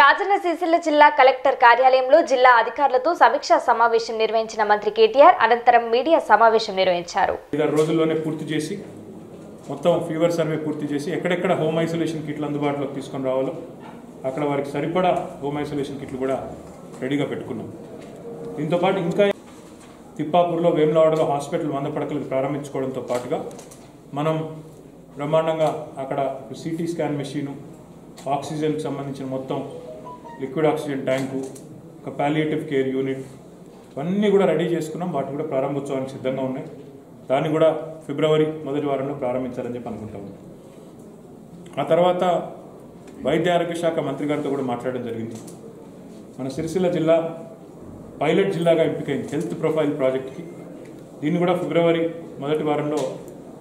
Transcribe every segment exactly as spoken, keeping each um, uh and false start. రాజన్న సిరిసిల్ల జిల్లా కలెక్టర్ కార్యాలయంలో జిల్లా అధికారులతో సమీక్ష సమావేశం నిర్వహించిన మంత్రి కేటీఆర్ అనంతరం మీడియా సమావేశం నిర్వహించారు. ఐదారు రోజుల్లోనే పూర్తి చేసి మొత్తం ఫీవర్ సర్వే పూర్తి చేసి ఎక్కడెక్కడ హోమ్ ఐసోలేషన్ కిట్లు అందుబాటులోకి తీసుకొని రావాలో అక్కడ వారికి సరిపడా హోమ్ ఐసోలేషన్ కిట్లు కూడా రెడీగా పెట్టుకున్నాం. దీంతో పాటు ఇంకా తిప్పాపూర్లో వేములవాడలో హాస్పిటల్ వంద పడకలు ప్రారంభించుకోవడంతో పాటుగా మనం బ్రహ్మాండంగా అక్కడ సిటీ స్కాన్ మెషీను, ఆక్సిజన్ కి సంబంధించిన మొత్తం లిక్విడ్ ఆక్సిజన్ ట్యాంకు, ఒక ప్యాలియేటివ్ కేర్ యూనిట్ అన్నీ కూడా రెడీ చేసుకున్నాం. వాటి కూడా ప్రారంభోత్సవానికి సిద్ధంగా ఉన్నాయి. దాన్ని కూడా ఫిబ్రవరి మొదటి వారంలో ప్రారంభించాలని చెప్పి అనుకుంటా ఉన్నాం. ఆ తర్వాత వైద్య ఆరోగ్య శాఖ మంత్రి గారితో కూడా మాట్లాడడం జరిగింది. మన సిరిసిల్ల జిల్లా పైలట్ జిల్లాగా ఎంపికైంది హెల్త్ ప్రొఫైల్ ప్రాజెక్ట్కి. దీన్ని కూడా ఫిబ్రవరి మొదటి వారంలో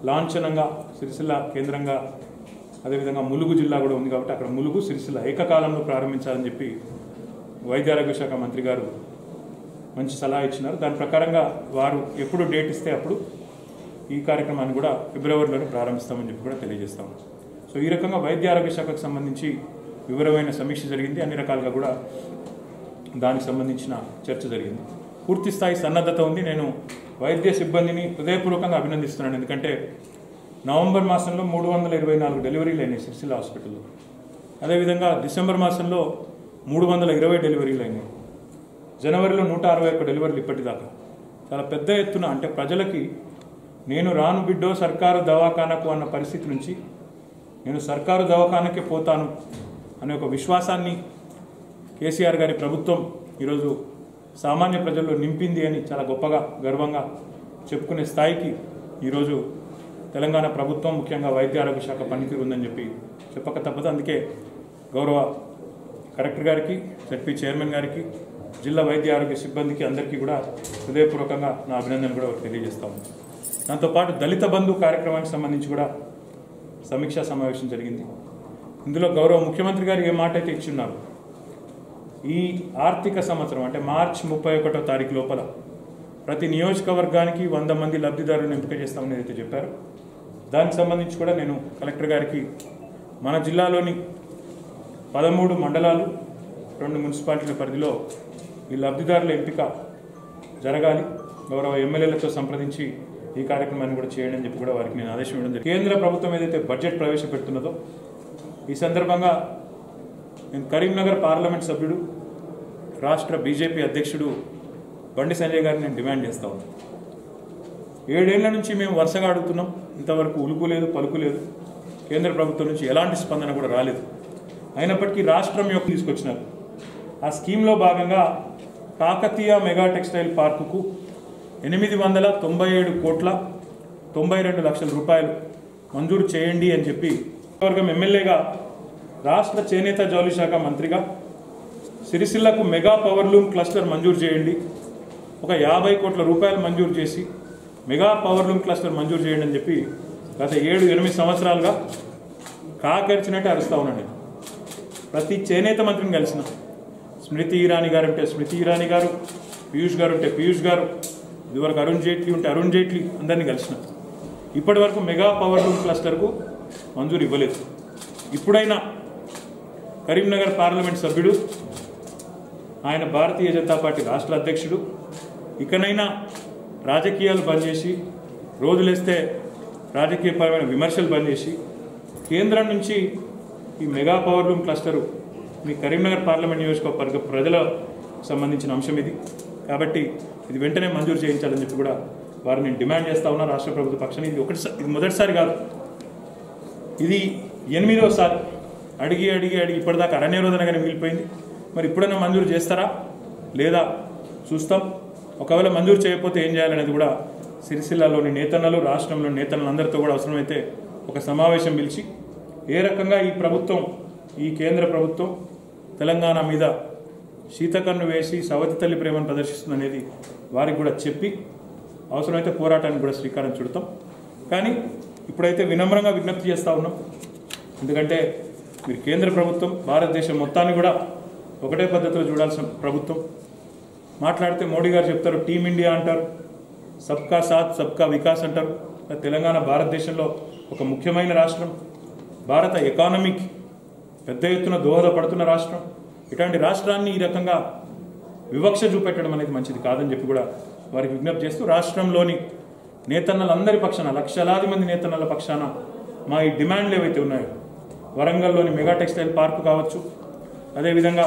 లాంఛనంగా సిరిసిల్ల కేంద్రంగా, అదేవిధంగా ములుగు జిల్లా కూడా ఉంది కాబట్టి అక్కడ ములుగు సిరిసిల్ల ఏకకాలంలో ప్రారంభించాలని చెప్పి వైద్య ఆరోగ్య శాఖ మంత్రి గారు మంచి సలహా ఇచ్చినారు. దాని ప్రకారంగా వారు ఎప్పుడు డేట్ ఇస్తే అప్పుడు ఈ కార్యక్రమాన్ని కూడా ఫిబ్రవరిలోనే ప్రారంభిస్తామని చెప్పి కూడా తెలియజేస్తాము. సో ఈ రకంగా వైద్య ఆరోగ్య శాఖకు సంబంధించి వివరమైన సమీక్ష జరిగింది. అన్ని రకాలుగా కూడా దానికి సంబంధించిన చర్చ జరిగింది. పూర్తి స్థాయి సన్నద్ధత ఉంది. నేను వైద్య సిబ్బందిని హృదయపూర్వకంగా అభినందిస్తున్నాను. ఎందుకంటే నవంబర్ మాసంలో మూడు వందల ఇరవై నాలుగు డెలివరీలు అయినాయి సిరిసిల్ల హాస్పిటల్లో. అదేవిధంగా డిసెంబర్ మాసంలో మూడు వందల ఇరవై డెలివరీలు అయినాయి. జనవరిలో నూట అరవై ఒక్క డెలివరీలు ఇప్పటిదాకా. చాలా పెద్ద ఎత్తున, అంటే ప్రజలకి నేను రాను బిడ్డో సర్కారు దవాఖానకు అన్న పరిస్థితి నుంచి నేను సర్కారు దవాఖానకే పోతాను అనే ఒక విశ్వాసాన్ని కేసీఆర్ గారి ప్రభుత్వం ఈరోజు సామాన్య ప్రజల్లో నింపింది అని చాలా గొప్పగా గర్వంగా చెప్పుకునే స్థాయికి ఈరోజు తెలంగాణ ప్రభుత్వం, ముఖ్యంగా వైద్య ఆరోగ్య శాఖ పనితీరు ఉందని చెప్పి చెప్పక తప్పదు. అందుకే గౌరవ కలెక్టర్ గారికి, జడ్పీ చైర్మన్ గారికి, జిల్లా వైద్య ఆరోగ్య సిబ్బందికి అందరికీ కూడా హృదయపూర్వకంగా నా అభినందనలు కూడా తెలియజేస్తాము. దాంతోపాటు దళిత బంధు కార్యక్రమానికి సంబంధించి కూడా సమీక్షా సమావేశం జరిగింది. ఇందులో గౌరవ ముఖ్యమంత్రి గారు ఏ మాట అయితే ఇచ్చున్నారు, ఈ ఆర్థిక సంవత్సరం అంటే మార్చి ముప్పై ఒకటో తారీఖు లోపల ప్రతి నియోజకవర్గానికి వంద మంది లబ్ధిదారులను ఎంపిక చేస్తామని ఏదైతే చెప్పారు, దానికి సంబంధించి కూడా నేను కలెక్టర్ గారికి మన జిల్లాలోని పదమూడు మండలాలు, రెండు మున్సిపాలిటీల పరిధిలో ఈ లబ్ధిదారుల ఎంపిక జరగాలి, గౌరవ ఎమ్మెల్యేలతో సంప్రదించి ఈ కార్యక్రమాన్ని కూడా చేయండి అని చెప్పి కూడా వారికి నేను ఆదేశం ఇవ్వడం జరిగింది. కేంద్ర ప్రభుత్వం ఏదైతే బడ్జెట్ ప్రవేశపెడుతున్నదో ఈ సందర్భంగా నేను కరీంనగర్ పార్లమెంట్ సభ్యుడు, రాష్ట్ర బీజేపీ అధ్యక్షుడు బండి సంజయ్ గారిని నేను డిమాండ్ చేస్తూ ఉన్నాను. ఏడేళ్ల నుంచి మేము వరుసగా అడుగుతున్నాం, ఇంతవరకు ఉలుకు లేదు పలుకు లేదు, కేంద్ర ప్రభుత్వం నుంచి ఎలాంటి స్పందన కూడా రాలేదు. అయినప్పటికీ రాష్ట్రం యొక్క తీసుకొచ్చినారు. ఆ స్కీమ్లో భాగంగా కాకతీయ మెగా టెక్స్టైల్ పార్కుకు ఎనిమిది వందల తొంభై ఏడు కోట్ల తొంభై రెండు లక్షల రూపాయలు మంజూరు చేయండి అని చెప్పి వర్గం ఎమ్మెల్యేగా, రాష్ట్ర చేనేత జౌళి శాఖ మంత్రిగా సిరిసిల్లకు మెగా పవర్లూమ్ క్లస్టర్ మంజూరు చేయండి, ఒక యాభై కోట్ల రూపాయలు మంజూరు చేసి మెగా పవర్లూమ్ క్లస్టర్ మంజూరు చేయండి అని చెప్పి గత ఏడు ఎనిమిది సంవత్సరాలుగా కాకరిచినట్టే అరుస్తూ ఉన్నాను. ప్రతి చేనేత మంత్రిని కలిసిన, స్మృతి ఇరానీ గారు ఉంటే స్మృతి ఇరానీ గారు, పీయూష్ గారు ఉంటే పీయూష్ గారు, ఇదివరకు అరుణ్ జైట్లీ ఉంటే అరుణ్ జైట్లీ, అందరినీ కలిసిన. ఇప్పటి వరకు మెగా పవర్లూమ్ క్లస్టర్కు మంజూరు ఇవ్వలేదు. ఇప్పుడైనా కరీంనగర్ పార్లమెంట్ సభ్యుడు, ఆయన భారతీయ జనతా పార్టీ రాష్ట్ర అధ్యక్షుడు, ఇకనైనా రాజకీయాలు బంద్ చేసి, రోజులేస్తే రాజకీయపరమైన విమర్శలు బంద్ చేసి, కేంద్రం నుంచి ఈ మెగా పవర్లూమ్ క్లస్టరు మీ కరీంనగర్ పార్లమెంట్ నియోజకవర్గ ప్రజలకు సంబంధించిన అంశం ఇది కాబట్టి ఇది వెంటనే మంజూరు చేయించాలని చెప్పి కూడా వారిని డిమాండ్ చేస్తా ఉన్నా రాష్ట్ర ప్రభుత్వ పక్షాన్ని. ఇది ఒకటిసారి, ఇది మొదటిసారి కాదు, ఇది ఎనిమిదోసారి. అడిగి అడిగి అడిగి ఇప్పటిదాకా అరణ్య రోదనగానే మిగిలిపోయింది. మరి ఇప్పుడైనా మంజూరు చేస్తారా లేదా చూస్తాం. ఒకవేళ మంజూరు చేయకపోతే ఏం చేయాలనేది కూడా సిరిసిల్లాలోని నేతన్నలు, రాష్ట్రంలోని నేతలందరితో కూడా అవసరమైతే ఒక సమావేశం పిలిచి ఏ రకంగా ఈ ప్రభుత్వం, ఈ కేంద్ర ప్రభుత్వం తెలంగాణ మీద శీతకన్ను వేసి సవతి తల్లి ప్రేమను ప్రదర్శిస్తుందనేది వారికి కూడా చెప్పి అవసరమైతే పోరాటానికి కూడా శ్రీకారం చుడతాం. కానీ ఇప్పుడైతే వినమ్రంగా విజ్ఞప్తి చేస్తూ ఉన్నాం. ఎందుకంటే మీరు కేంద్ర ప్రభుత్వం, భారతదేశం మొత్తాన్ని కూడా ఒకటే పద్ధతిలో చూడాల్సిన ప్రభుత్వం. మాట్లాడితే మోడీ గారు చెప్తారు టీమిండియా అంటారు, సబ్కా సాత్ సబ్కా వికాస్ అంటారు. తెలంగాణ భారతదేశంలో ఒక ముఖ్యమైన రాష్ట్రం, భారత ఎకానమీకి పెద్ద ఎత్తున దోహదపడుతున్న రాష్ట్రం, ఇట్లాంటి రాష్ట్రాన్ని ఈ రకంగా వివక్ష చూపెట్టడం అనేది మంచిది కాదని చెప్పి కూడా వారికి విజ్ఞప్తి చేస్తూ రాష్ట్రంలోని నేతన్నలందరి పక్షాన లక్షలాది మంది నేతన్నల పక్షాన మా ఈ డిమాండ్లు ఏవైతే ఉన్నాయో వరంగల్లోని మెగా టెక్స్టైల్ పార్కు కావచ్చు, అదేవిధంగా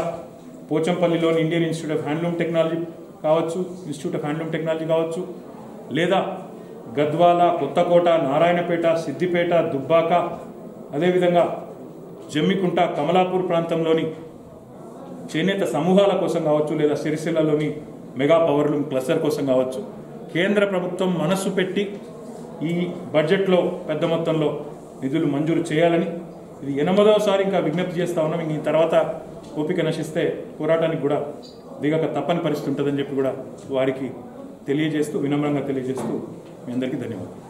పోచంపల్లిలోని Indian Institute of Handloom Technology కావచ్చు ఇన్స్టిట్యూట్ ఆఫ్ హ్యాండ్లూమ్ టెక్నాలజీ కావచ్చు, లేదా గద్వాల, కొత్తకోట, నారాయణపేట, సిద్దిపేట, దుబ్బాక, అదేవిధంగా జమ్మికుంట, కమలాపూర్ ప్రాంతంలోని చేనేత సమూహాల కోసం కావచ్చు, లేదా సిరిసిల్లలోని మెగా పవర్లూమ్ క్లస్టర్ కోసం కావచ్చు, కేంద్ర ప్రభుత్వం మనసు పెట్టి ఈ బడ్జెట్లో పెద్ద మొత్తంలో నిధులు మంజూరు చేయాలని ఇది ఎనిమిదవసారి ఇంకా విజ్ఞప్తి చేస్తూ ఉన్నాం. ఇంక ఈ తర్వాత ఓపిక నశిస్తే పోరాటానికి కూడా దిగక తప్పని పరిస్థితి ఉంటుందని చెప్పి కూడా వారికి తెలియజేస్తూ వినమ్రంగా తెలియజేస్తూ మీ అందరికీ ధన్యవాదాలు.